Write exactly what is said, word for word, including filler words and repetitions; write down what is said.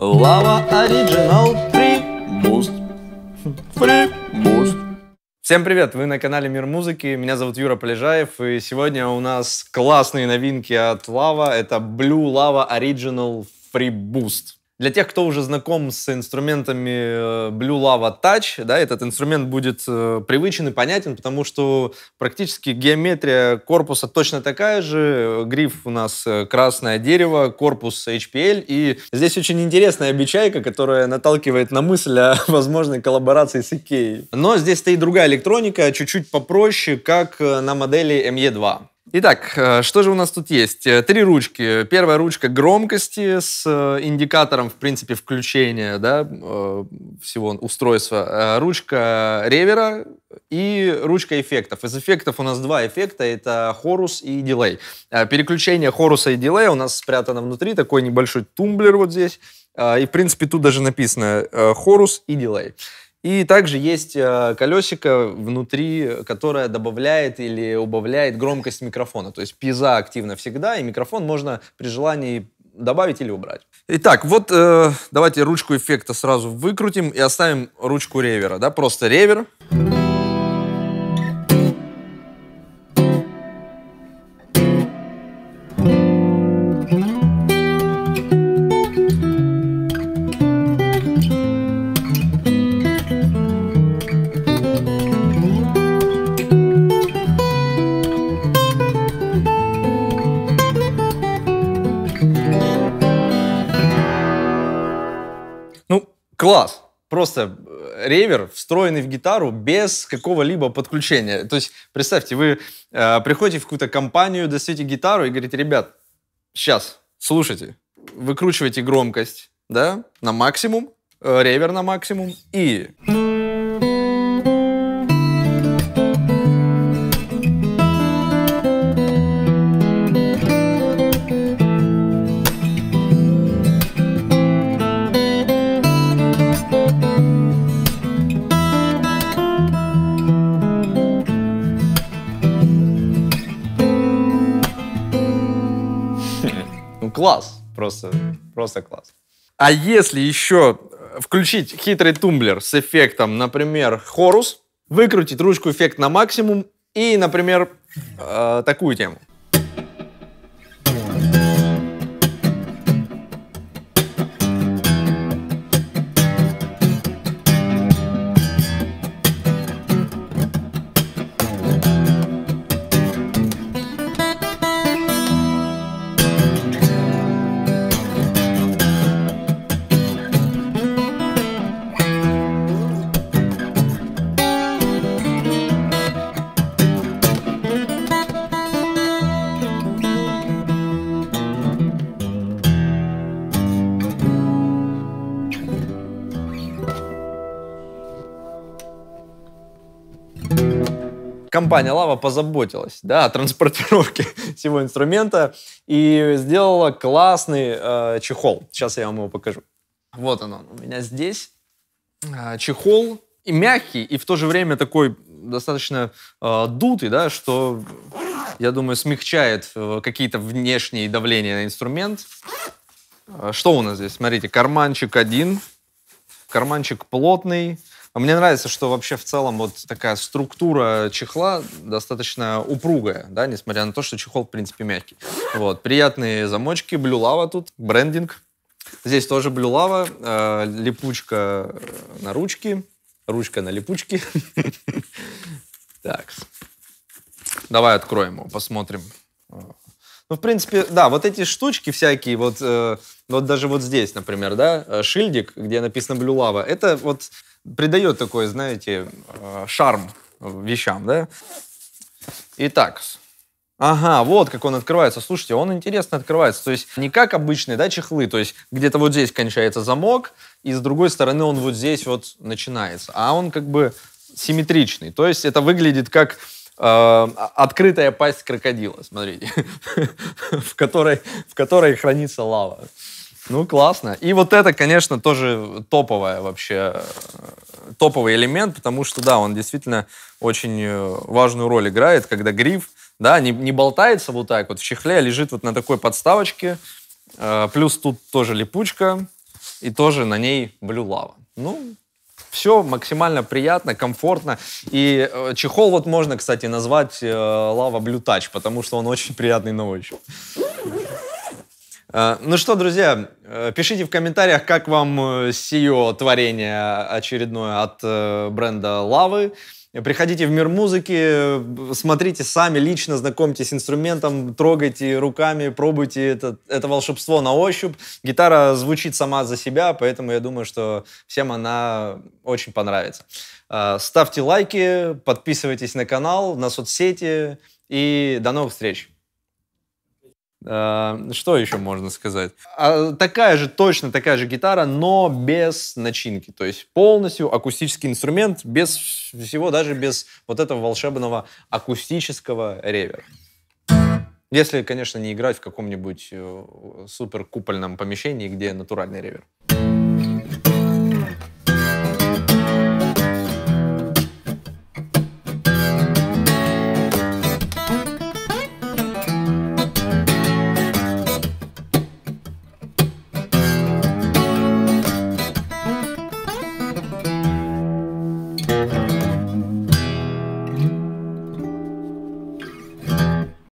Lava Original Free Boost. Free Boost. Всем привет! Вы на канале Мир Музыки. Меня зовут Юра Полежаев. И сегодня у нас классные новинки от Lava. Это Blue Lava Original Free Boost. Для тех, кто уже знаком с инструментами Blue Lava Touch, да, этот инструмент будет привычен и понятен, потому что практически геометрия корпуса точно такая же. Гриф у нас красное дерево, корпус эйч пи эл. И здесь очень интересная обечайка, которая наталкивает на мысль о возможной коллаборации с Икеей. Но здесь стоит другая электроника, чуть-чуть попроще, как на модели эм и два. Итак, что же у нас тут есть? Три ручки. Первая ручка громкости с индикатором, в принципе, включения, да, всего устройства. Ручка ревера и ручка эффектов. Из эффектов у нас два эффекта. Это хорус и дилей. Переключение хоруса и дилея у нас спрятано внутри. Такой небольшой тумблер вот здесь. И, в принципе, тут даже написано хорус и дилей. И также есть колесико внутри, которое добавляет или убавляет громкость микрофона. То есть пьеза активна всегда, и микрофон можно при желании добавить или убрать. Итак, вот э, давайте ручку эффекта сразу выкрутим и оставим ручку ревера. Да? Просто ревер. Класс! Просто ревер, встроенный в гитару без какого-либо подключения. То есть, представьте, вы э, приходите в какую-то компанию, достаете гитару и говорите: ребят, сейчас, слушайте, выкручивайте громкость, да, на максимум, э, ревер на максимум и... Класс, просто, просто класс. А если еще включить хитрый тумблер с эффектом, например, хорус, выкрутить ручку эффект на максимум и, например, э, такую тему. Компания Lava позаботилась, да, о транспортировке всего инструмента и сделала классный э, чехол. Сейчас я вам его покажу. Вот он, он у меня здесь. Э, чехол и мягкий, и в то же время такой достаточно э, дутый, да, что, я думаю, смягчает э, какие-то внешние давления на инструмент. Э, что у нас здесь? Смотрите, карманчик один, карманчик плотный. Мне нравится, что вообще в целом вот такая структура чехла достаточно упругая, да, несмотря на то, что чехол, в принципе, мягкий. Вот, приятные замочки, Blue Lava тут, брендинг. Здесь тоже Blue Lava, э, липучка на ручке, ручка на липучке. Так, давай откроем его, посмотрим. Ну, в принципе, да, вот эти штучки всякие, вот, э, вот даже вот здесь, например, да, шильдик, где написано Blue Lava, это вот придает такой, знаете, э, шарм вещам, да? Итак, ага, вот как он открывается. Слушайте, он интересно открывается, то есть не как обычные, да, чехлы, то есть где-то вот здесь кончается замок, и с другой стороны он вот здесь вот начинается, а он как бы симметричный, то есть это выглядит как... открытая пасть крокодила, смотрите, в, которой, в которой хранится лава. Ну, классно. И вот это, конечно, тоже топовая вообще, топовый элемент, потому что, да, он действительно очень важную роль играет, когда гриф, да, не, не болтается вот так вот в чехле, а лежит вот на такой подставочке. Плюс тут тоже липучка. и тоже на ней Blue Lava. Ну, все максимально приятно, комфортно. И чехол вот можно, кстати, назвать Lava Blue Touch, потому что он очень приятный на ощупь. Ну что, друзья, пишите в комментариях, как вам сие творение очередное от бренда Лавы. Приходите в Мир Музыки, смотрите сами, лично знакомьтесь с инструментом, трогайте руками, пробуйте это, это волшебство на ощупь. Гитара звучит сама за себя, поэтому я думаю, что всем она очень понравится. Ставьте лайки, подписывайтесь на канал, на соцсети и до новых встреч. Что еще можно сказать? Такая же, точно такая же гитара, но без начинки. То есть полностью акустический инструмент, без всего, даже без вот этого волшебного акустического ревера. Если, конечно, не играть в каком-нибудь суперкупольном помещении, где натуральный ревер.